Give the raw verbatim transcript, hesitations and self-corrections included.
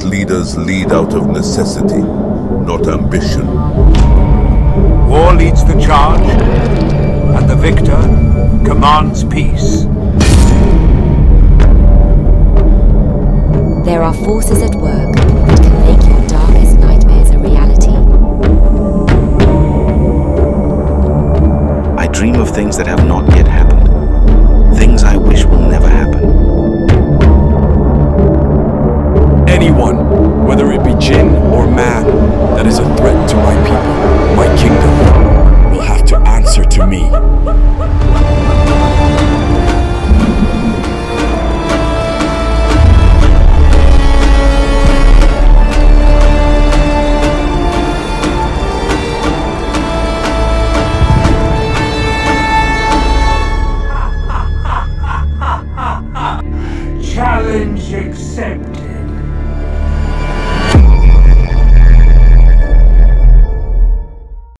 Great leaders lead out of necessity, not ambition. War leads the charge, and the victor commands peace. There are forces at work that can make your darkest nightmares a reality. I dream of things that have not yet happened. Things I wish will never happen. Anyone, whether it be jinn or man, that is a threat to my people, my kingdom, will have to answer to me. Challenge accepted.